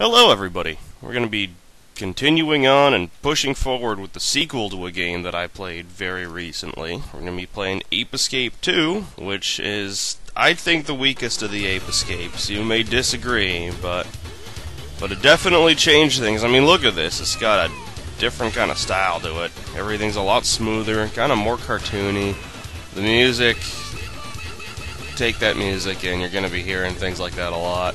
Hello everybody! We're going to be continuing on and pushing forward with the sequel to a game that I played very recently. We're going to be playing Ape Escape 2, which is, I think, the weakest of the Ape Escapes. You may disagree, but it definitely changed things. I mean, look at this. It's got a different kind of style to it. Everything's a lot smoother, kind of more cartoony. The music, take that music in. You're going to be hearing things like that a lot.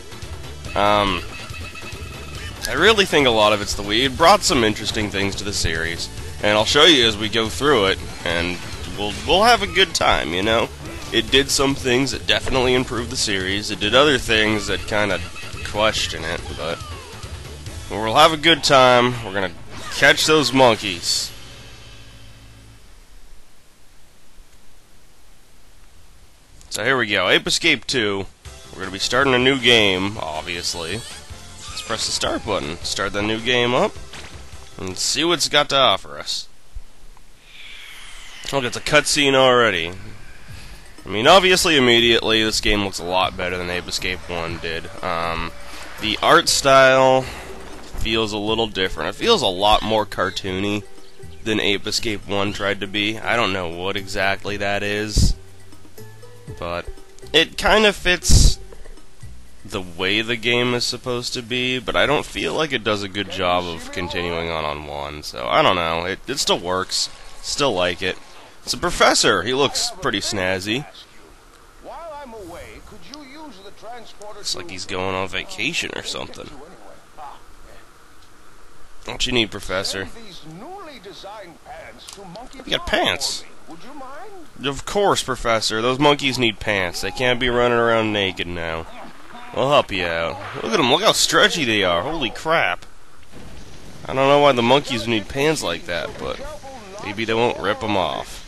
I really think a lot of it's the Wii. It brought some interesting things to the series, and I'll show you as we go through it, and we'll have a good time, you know? It did some things that definitely improved the series, it did other things that kind of question it, but we'll have a good time. We're gonna catch those monkeys. So here we go, Ape Escape 2. We're gonna be starting a new game, obviously. Press the start button, start the new game up, and see what's got to offer us. Look, it's a cutscene already. I mean, obviously, immediately, this game looks a lot better than Ape Escape 1 did. The art style feels a little different. It feels a lot more cartoony than Ape Escape 1 tried to be. I don't know what exactly that is, but it kind of fits the way the game is supposed to be, but I don't feel like it does a good job of continuing on one, so I don't know. It still works. Still like it. It's a professor. He looks pretty snazzy. It's like he's going on vacation or something. What you need, Professor? You got pants. Of course, Professor. Those monkeys need pants. They can't be running around naked now. We'll help you out. Look at them, look how stretchy they are. Holy crap. I don't know why the monkeys need pants like that, but maybe they won't rip them off.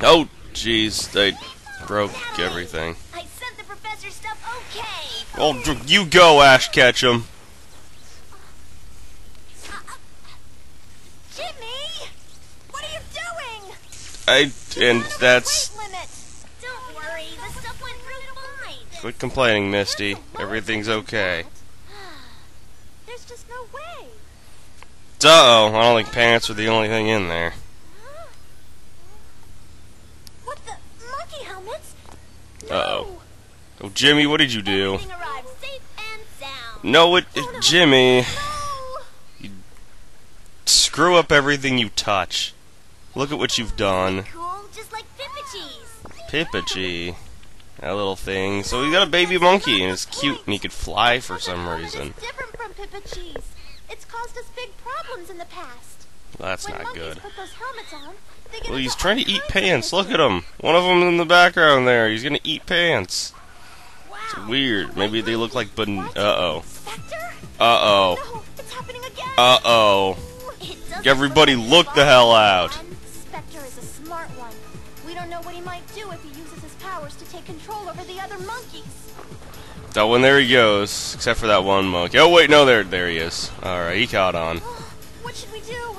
Oh, jeez, they broke everything. I sent the professor stuff okay. Oh, you go, Ash, catch him. Jimmy, what are you doing? Quit complaining, Misty. Everything's okay. There's just no way. Uh-oh, I don't think pants are the only thing in there. What the monkey helmets? Uh-oh. Oh, Jimmy, what did you do? No, Jimmy. You screw up everything you touch. Look at what you've done. Cool, just like Pippa G. That little thing. So we got a baby monkey, and it's cute, and he could fly for some reason. It's different from Pippa Cheese. It's caused us big problems in the past. Well, that's not good. Well, he's trying to eat pants. Look at him. One of them in the background there. He's gonna eat pants. It's weird. Maybe they look like uh-oh. Uh-oh. Uh-oh. Everybody look the hell out. Spectre is a smart one. We don't know what he might do if he uses his powers to take control over the other monkeys. That one, there he goes, except for that one monkey. Oh wait, no, there he is. All right, he caught on. What should we do?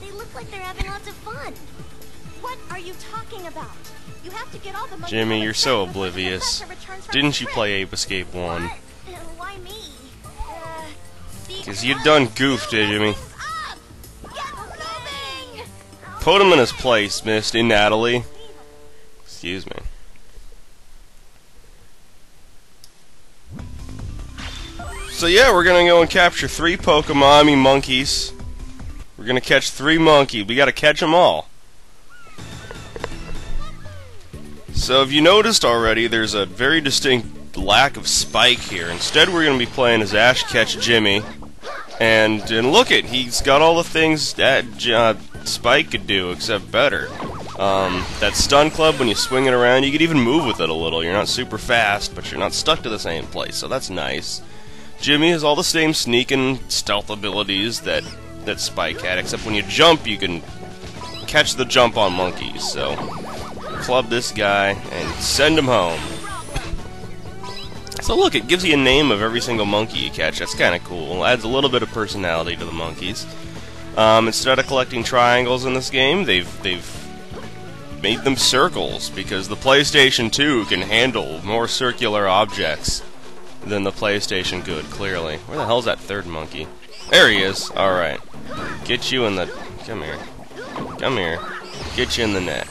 They look like they're having lots of fun. What are you talking about? You have to get all the monkeys. Jimmy, you're so oblivious. Didn't you play Ape Escape 1? Why me? Because you done goofed, Jimmy. Put him in his place, Misty, Natalie. Excuse me. So yeah, we're gonna go and capture 3 Pokemon, I mean monkeys. We're gonna catch 3 monkeys. We gotta catch them all. So if you noticed already, there's a very distinct lack of Spike here. Instead, we're gonna be playing as Ash catch Jimmy. And look it, he's got all the things that Spike could do, except better. That stun club, when you swing it around, you could even move with it a little. You're not super fast, but you're not stuck to the same place, so that's nice. Jimmy has all the same sneak and stealth abilities that Spike had, except when you jump, you can catch the jump on monkeys. So, club this guy and send him home. So look, it gives you a name of every single monkey you catch. That's kind of cool. Adds a little bit of personality to the monkeys. Instead of collecting triangles in this game, they've made them circles, because the PlayStation 2 can handle more circular objects than the PlayStation could, clearly. Where the hell's that third monkey? There he is. Alright. Get you in the... Come here. Come here. Get you in the net.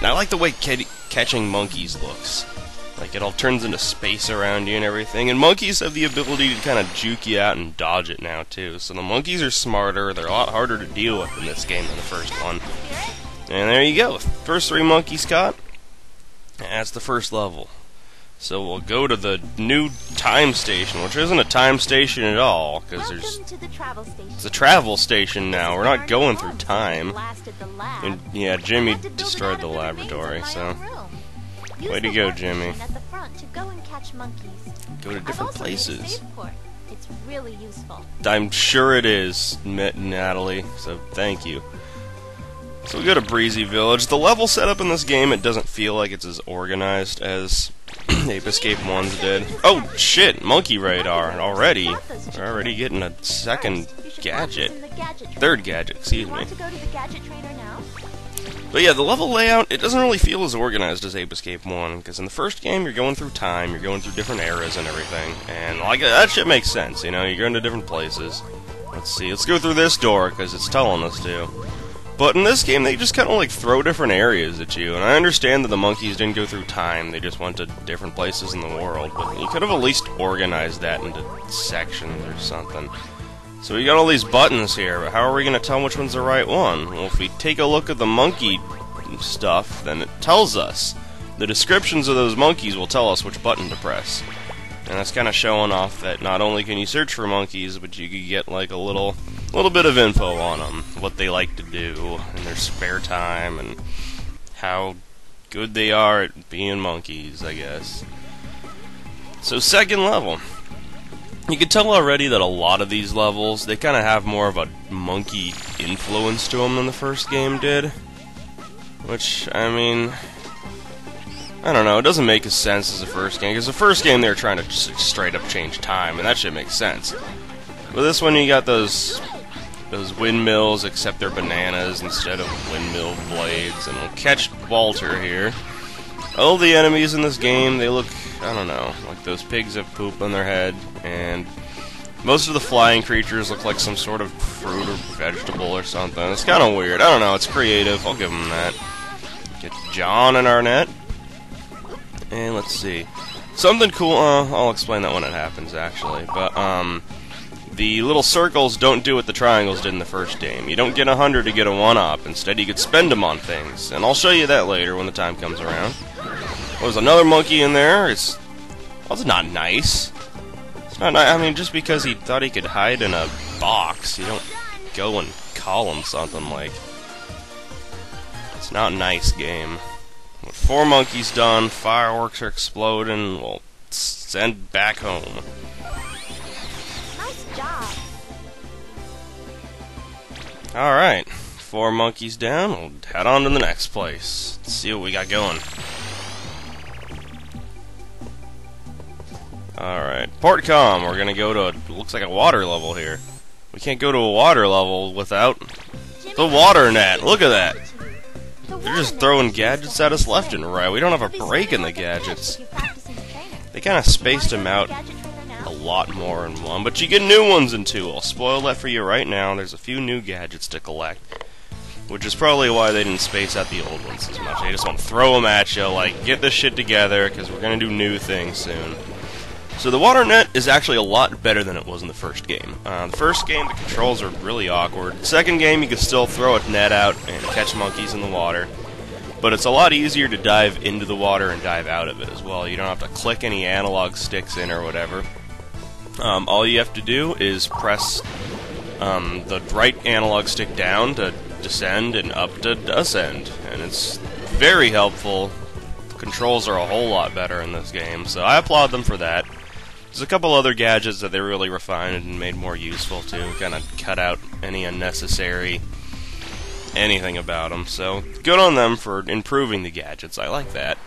Now, I like the way catching monkeys looks. Like, it all turns into space around you and everything. And monkeys have the ability to kind of juke you out and dodge it now, too. So the monkeys are smarter. They're a lot harder to deal with in this game than the first one. And there you go. First three monkeys caught. That's the first level. So we'll go to the new time station, which isn't a time station at all, because there's... It's a travel station now. We're not going through time. And, yeah, Jimmy destroyed the laboratory, so... Way to go, Jimmy. Go to different places. It's really useful. I'm sure it is, Natalie, so thank you. So we go to Breezy Village. The level setup in this game, it doesn't feel like it's as organized as... Ape Escape 1's did. Oh shit, monkey radar already. We're already getting a second gadget. Third gadget, excuse me. But yeah, the level layout, it doesn't really feel as organized as Ape Escape 1, because in the first game you're going through time, you're going through different eras and everything, and like that shit makes sense, you know, you're going to different places. Let's see, let's go through this door, because it's telling us to. But in this game, they just kind of like throw different areas at you, and I understand that the monkeys didn't go through time, they just went to different places in the world, but you could have at least organized that into sections or something. So we got all these buttons here, but how are we going to tell which one's the right one? Well, if we take a look at the monkey stuff, then it tells us. The descriptions of those monkeys will tell us which button to press. And that's kind of showing off that not only can you search for monkeys, but you could get like a little bit of info on them, what they like to do in their spare time, and how good they are at being monkeys, I guess. So second level. You can tell already that a lot of these levels, they kind of have more of a monkey influence to them than the first game did. Which, I mean... I don't know, it doesn't make as sense as the first game, because the first game they were trying to just straight up change time, and that shit makes sense. But this one you got those windmills, except they're bananas instead of windmill blades, and we'll catch Walter here. All the enemies in this game, they look, I don't know, like those pigs have poop on their head, and most of the flying creatures look like some sort of fruit or vegetable or something. It's kind of weird, I don't know, it's creative, I'll give them that. Get John in our net. And let's see. Something cool, I'll explain that when it happens, actually. But, the little circles don't do what the triangles did in the first game. You don't get 100 to get a 1-up. Instead, you could spend them on things. And I'll show you that later when the time comes around. Well, there's another monkey in there. It's... Well, it's not nice. It's not nice. I mean, just because he thought he could hide in a box, you don't go and call him something like... It's not a nice game. Four monkeys done, fireworks are exploding, we'll send back home. Nice job. Alright, four monkeys down, we'll head on to the next place. Let's see what we got going. Alright, Portcom, we're gonna go to, looks like a water level here. We can't go to a water level without the water net, look at that! They're just throwing gadgets at us left and right. We don't have a break in the gadgets. They kind of spaced them out a lot more in one, but you get new ones in two. I'll spoil that for you right now. There's a few new gadgets to collect, which is probably why they didn't space out the old ones as much. They just want to throw them at you, like, get this shit together, because we're going to do new things soon. So the water net is actually a lot better than it was in the first game. The first game, the controls are really awkward. Second game, you can still throw a net out and catch monkeys in the water. But it's a lot easier to dive into the water and dive out of it as well. You don't have to click any analog sticks in or whatever. All you have to do is press the right analog stick down to descend and up to ascend. And it's very helpful. Controls are a whole lot better in this game, so I applaud them for that. There's a couple other gadgets that they really refined and made more useful to kind of cut out any unnecessary anything about them. So good on them for improving the gadgets. I like that.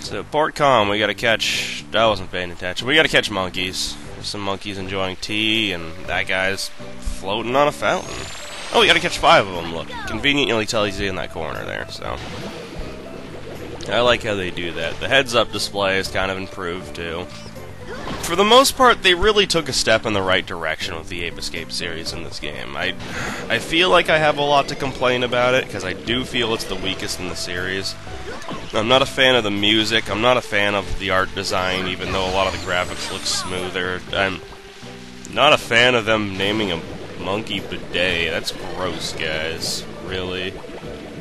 So Portcom, we got to catch. I wasn't paying attention. We got to catch monkeys. There's some monkeys enjoying tea, and that guy's floating on a fountain. Oh, we got to catch five of them. Look, conveniently tells you in that corner there. So I like how they do that. The heads-up display is kind of improved, too. For the most part, they really took a step in the right direction with the Ape Escape series in this game. I feel like I have a lot to complain about it, because I do feel it's the weakest in the series. I'm not a fan of the music, I'm not a fan of the art design, even though a lot of the graphics look smoother. I'm not a fan of them naming a monkey Bidet. That's gross, guys. Really.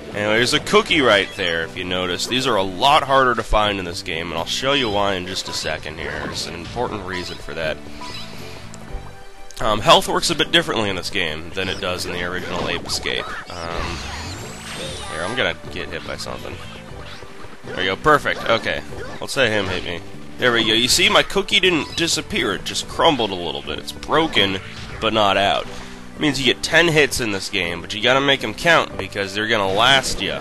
Anyway, there's a cookie right there, if you notice. These are a lot harder to find in this game, and I'll show you why in just a second here. There's an important reason for that. Health works a bit differently in this game than it does in the original Ape Escape. Here, I'm gonna get hit by something. There we go, perfect, okay. Let's let him hit me. There we go. You see, my cookie didn't disappear, it just crumbled a little bit. It's broken, but not out. It means you get 10 hits in this game, but you gotta make them count, because they're gonna last you.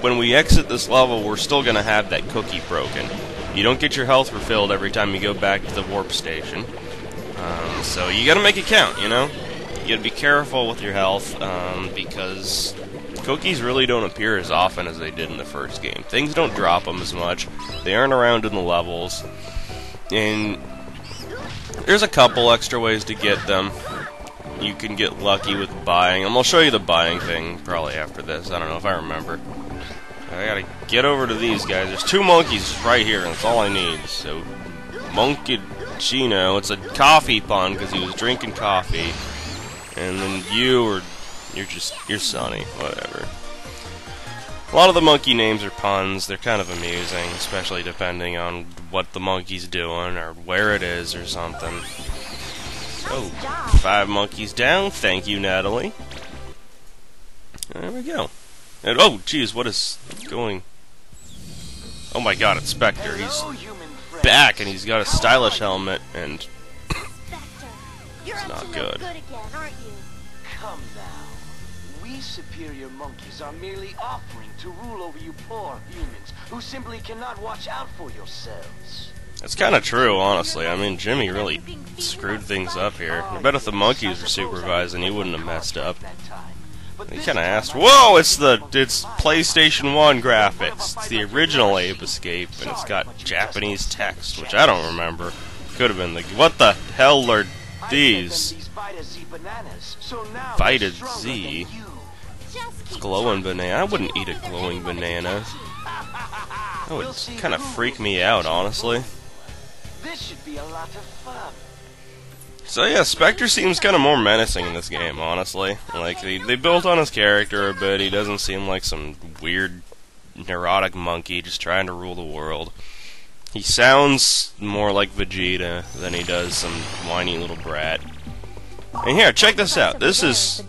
When we exit this level, we're still gonna have that cookie broken. You don't get your health refilled every time you go back to the warp station. So you gotta make it count, you know? You gotta be careful with your health, because cookies really don't appear as often as they did in the first game. Things don't drop them as much, they aren't around in the levels, and there's a couple extra ways to get them. You can get lucky with buying them. I'll show you the buying thing probably after this. I don't know if I remember. I gotta get over to these guys. There's two monkeys right here, and that's all I need. So, Monkicino. It's a coffee pun because he was drinking coffee. And then you're Sunny. Whatever. A lot of the monkey names are puns. They're kind of amusing, especially depending on what the monkey's doing or where it is or something. Oh, 5 monkeys down. Thank you, Natalie. There we go. And, oh, jeez, what is going... Oh my god, it's Spectre. He's back, and he's got a stylish helmet, and... it's not good. Come now. We superior monkeys are merely offering to rule over you poor humans, who simply cannot watch out for yourselves. That's kind of true, honestly. I mean, Jimmy really screwed things up here. I bet if the monkeys were supervising, he wouldn't have messed up. He kind of asked, whoa, it's PlayStation 1 graphics. It's the original Ape Escape, and it's got Japanese text, which I don't remember. Could have been the... What the hell are these? Vita Z? Glowing banana. I wouldn't eat a glowing banana. That would kind of freak me out, honestly. This should be a lot of fun. So yeah, Spectre seems kind of more menacing in this game, honestly. Like, they built on his character a bit, he doesn't seem like some weird, neurotic monkey just trying to rule the world. He sounds more like Vegeta than he does some whiny little brat. And here, check this out, this is...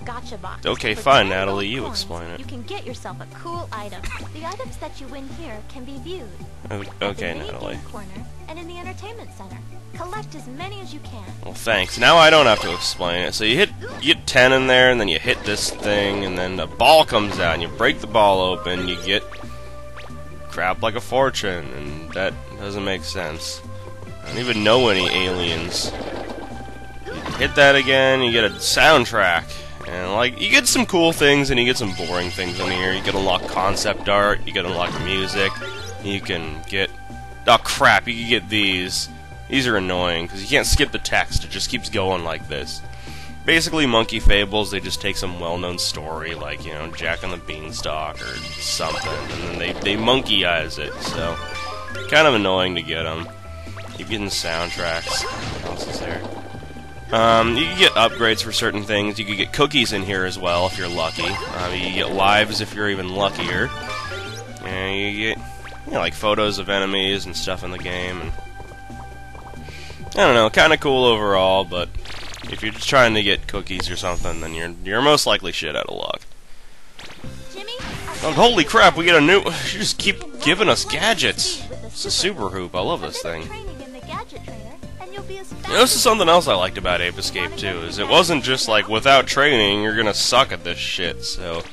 Okay, fine, Natalie, you explain it. You can get yourself a cool item. The items that you win here can be viewed. Okay, Natalie. And in the entertainment center. Collect as many as you can. Well, thanks. Now I don't have to explain it. So you get 10 in there, and then you hit this thing, and then the ball comes out, and you break the ball open, you get crap like a fortune, and that doesn't make sense. I don't even know any aliens. You hit that again, you get a soundtrack. And, like, you get some cool things, and you get some boring things in here. You can unlock concept art, you can unlock music, you can get... Oh crap, you can get these. These are annoying, because you can't skip the text, it just keeps going like this. Basically, Monkey Fables, they just take some well-known story, like, you know, Jack and the Beanstalk or something, and then they monkey-eyes it, so... Kind of annoying to get them. Keep getting soundtracks. What else is there? You can get upgrades for certain things. You can get cookies in here as well, if you're lucky. You can get lives if you're even luckier. And you get... You know, like photos of enemies and stuff in the game, and I don't know, kind of cool overall. But if you're just trying to get cookies or something, then you're most likely shit out of luck. Jimmy, oh, holy crap! We get a new. You just keep giving us gadgets. It's a super hoop. I love this thing. You know, this is something else I liked about Ape Escape 2. Is it wasn't just like without training, you're gonna suck at this shit. So.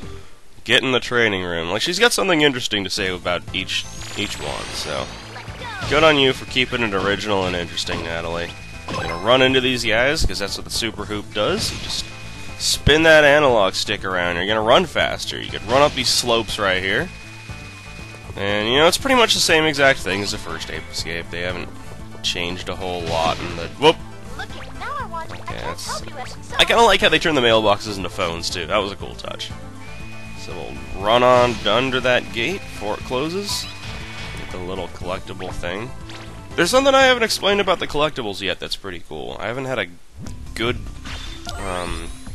Get in the training room. Like, she's got something interesting to say about each one, so... Good on you for keeping it original and interesting, Natalie. I'm gonna run into these guys, because that's what the Super Hoop does. You just spin that analog stick around, you're gonna run faster. You could run up these slopes right here. And, you know, it's pretty much the same exact thing as the first Ape Escape. They haven't changed a whole lot in the... Whoop! Yes. I kind of like how they turned the mailboxes into phones, too. That was a cool touch. So we'll run on under that gate before it closes. Get the little collectible thing. There's something I haven't explained about the collectibles yet that's pretty cool. I haven't had a good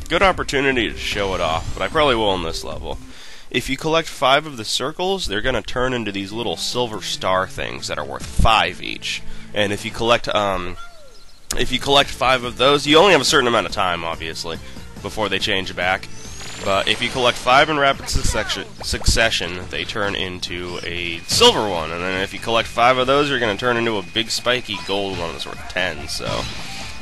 good opportunity to show it off, but I probably will in this level. If you collect 5 of the circles, they're going to turn into these little silver star things that are worth 5 each. And if you collect... if you collect 5 of those, you only have a certain amount of time, obviously, before they change back. But if you collect 5 in rapid succession, they turn into a silver one. And then if you collect 5 of those, you're going to turn into a big spiky gold one that's worth 10. So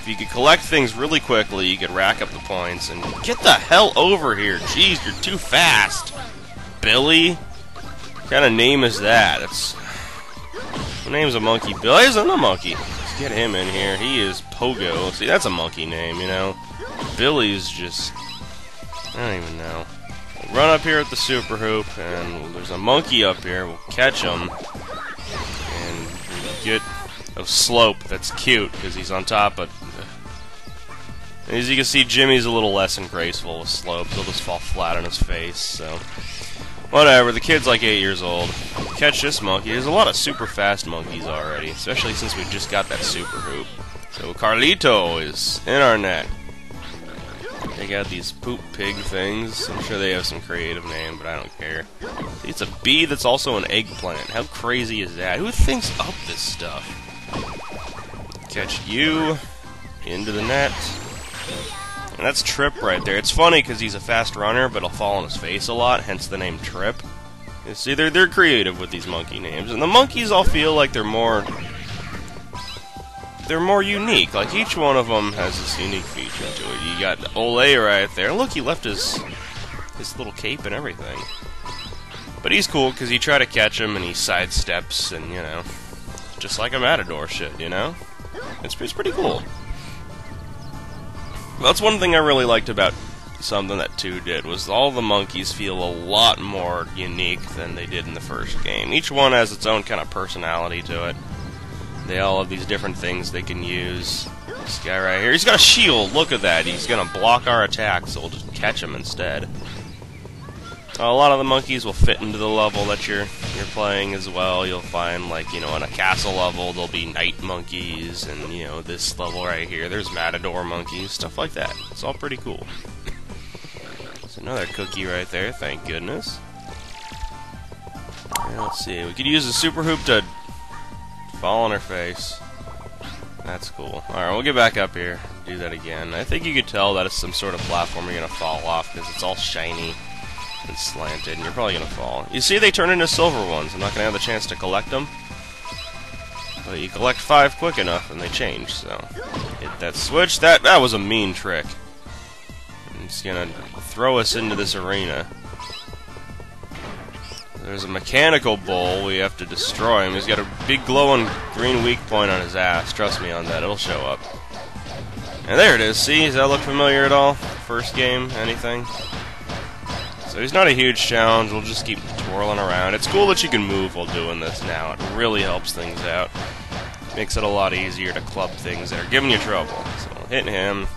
if you could collect things really quickly, you could rack up the points. And get the hell over here. Jeez, you're too fast. Billy? What kind of name is that? It's... What name's a monkey? Billy isn't a monkey. Get him in here. He is Pogo. See, that's a monkey name, you know. Billy's just... I don't even know. We'll run up here at the Super Hoop, and there's a monkey up here. We'll catch him. And we'll get a slope. That's cute, because he's on top of... And as you can see, Jimmy's a little less than graceful with slopes. He'll just fall flat on his face, so... Whatever, the kid's like 8 years old. Catch this monkey. There's a lot of super fast monkeys already, especially since we just got that super hoop. So Carlito is in our net. They got these poop pig things. I'm sure they have some creative name, but I don't care. It's a bee that's also an eggplant. How crazy is that? Who thinks up this stuff? Catch you into the net. And that's Trip right there. It's funny because he's a fast runner, but he'll fall on his face a lot, hence the name Trip. You see, they're creative with these monkey names, and the monkeys all feel like they're more unique. Like each one of them has this unique feature to it. You got Ole right there. Look, he left his little cape and everything. But he's cool because you try to catch him and he sidesteps, and you know, just like a matador shit. You know, it's pretty cool. That's one thing I really liked about something that 2 did, was all the monkeys feel a lot more unique than they did in the first game. Each one has its own kind of personality to it. They all have these different things they can use. This guy right here, he's got a shield, look at that. He's going to block our attack, so we'll just catch him instead. A lot of the monkeys will fit into the level that you're playing as well. You'll find, like, you know, on a castle level, there'll be night monkeys, and, you know, this level right here, there's matador monkeys, stuff like that. It's all pretty cool. There's another cookie right there, thank goodness. Yeah, let's see, we could use the super hoop to fall on her face. That's cool. Alright, we'll get back up here, do that again. I think you could tell that it's some sort of platform you're going to fall off, because it's all shiny and slanted, and you're probably going to fall. You see, they turn into silver ones. I'm not going to have the chance to collect them. But you collect 5 quick enough, and they change, so... Hit that switch. That was a mean trick. I'm just going to throw us into this arena. There's a mechanical bull. We have to destroy him. He's got a big glowing green weak point on his ass. Trust me on that. It'll show up. And there it is. See? Does that look familiar at all? First game? Anything? So he's not a huge challenge, we'll just keep twirling around. It's cool that you can move while doing this now. It really helps things out. Makes it a lot easier to club things that are giving you trouble. So hit him.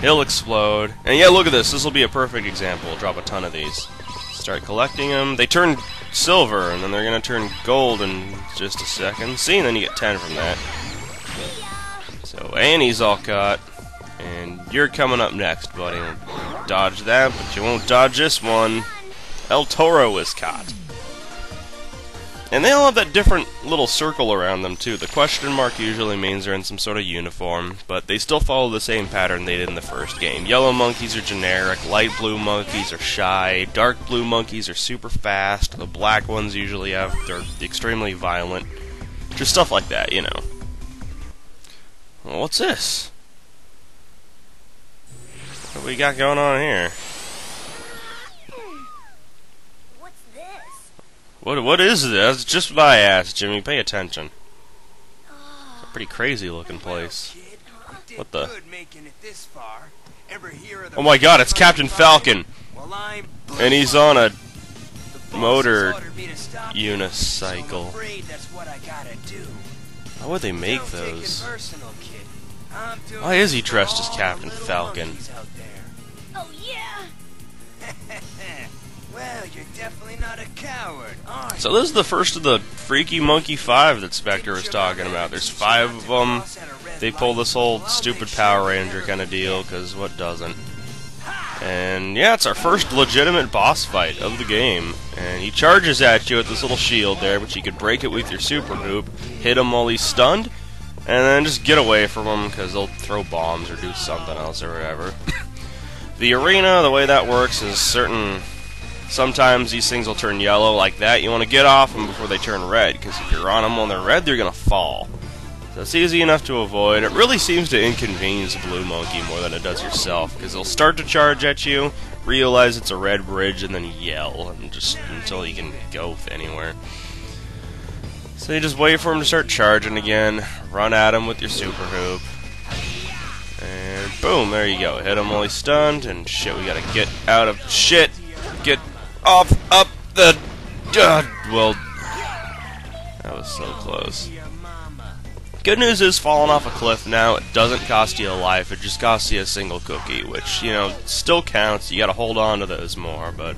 He'll explode. And yeah, look at this. This will be a perfect example. We'll drop a ton of these. Start collecting them. They turn silver, and then they're going to turn gold in just a second. See, and then you get 10 from that. So Annie's all caught. And you're coming up next, buddy. Dodge that, but you won't dodge this one. El Toro is caught. And they all have that different little circle around them, too. The question mark usually means they're in some sort of uniform, but they still follow the same pattern they did in the first game. Yellow monkeys are generic, light blue monkeys are shy, dark blue monkeys are super fast, the black ones usually have, they're extremely violent. Just stuff like that, you know. Well, what's this? What we got going on here? What's this? What is this? It's just what I asked, Jimmy. Pay attention. It's a pretty crazy looking place. What the? Oh my god, it's Captain Falcon! And he's on a motor unicycle. How would they make those? Why is he dressed as Captain Falcon? Oh yeah. Well, you're definitely not a coward, are you? So this is the first of the Freaky Monkey 5 that Spectre was talking about. There's 5 of them. They pull this whole stupid Power Ranger kind of deal, because what doesn't? And yeah, it's our first legitimate boss fight of the game. And he charges at you with this little shield there, which you could break it with your super hoop, hit him while he's stunned, and then just get away from him, because they'll throw bombs or do something else or whatever. The arena, the way that works is certain... Sometimes these things will turn yellow like that. You want to get off them before they turn red, because if you're on them when they're red, they're going to fall. So it's easy enough to avoid. It really seems to inconvenience the blue monkey more than it does yourself, because they'll start to charge at you, realize it's a red bridge, and then yell and just until you can go anywhere. So you just wait for him to start charging again, run at him with your super hoop, and boom, there you go. Hit him while he's stunned, and shit, we gotta get out of shit. Get off up the... well, that was so close. Good news is, falling off a cliff now, it doesn't cost you a life, it just costs you a single cookie, which, you know, still counts. You gotta hold on to those more, but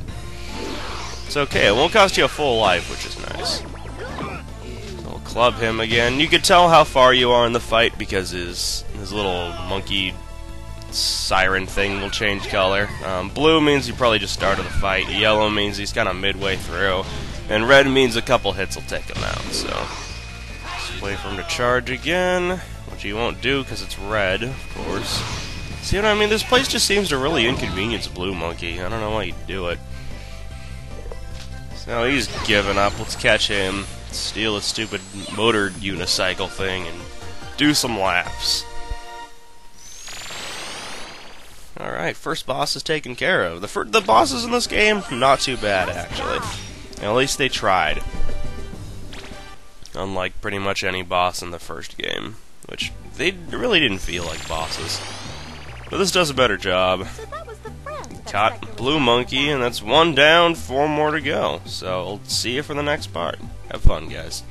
it's okay, it won't cost you a full life, which is nice. So we'll club him again. You can tell how far you are in the fight because his little monkey siren thing will change color. Blue means you probably just started the fight, yellow means he's kinda midway through, and red means a couple hits will take him out, so... Wait for him to charge again, which he won't do because it's red, of course. See what I mean? This place just seems to really inconvenience Blue Monkey. I don't know why he'd do it. So he's giving up. Let's catch him, steal his stupid motor unicycle thing, and do some laps. Alright, first boss is taken care of. The bosses in this game, not too bad, actually. At least they tried. Unlike pretty much any boss in the first game, which they really didn't feel like bosses. But this does a better job. So that was the friend caught Blue Monkey, and that's 1 down, 4 more to go. So, I'll see you for the next part. Have fun, guys.